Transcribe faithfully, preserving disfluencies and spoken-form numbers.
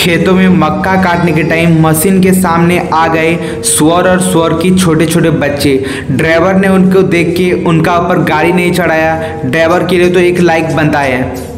खेतों में मक्का काटने के टाइम मशीन के सामने आ गए स्वर और स्वर की छोटे छोटे बच्चे। ड्राइवर ने उनको देख के उनका ऊपर गाड़ी नहीं चढ़ाया। ड्राइवर के लिए तो एक लाइक बनता है।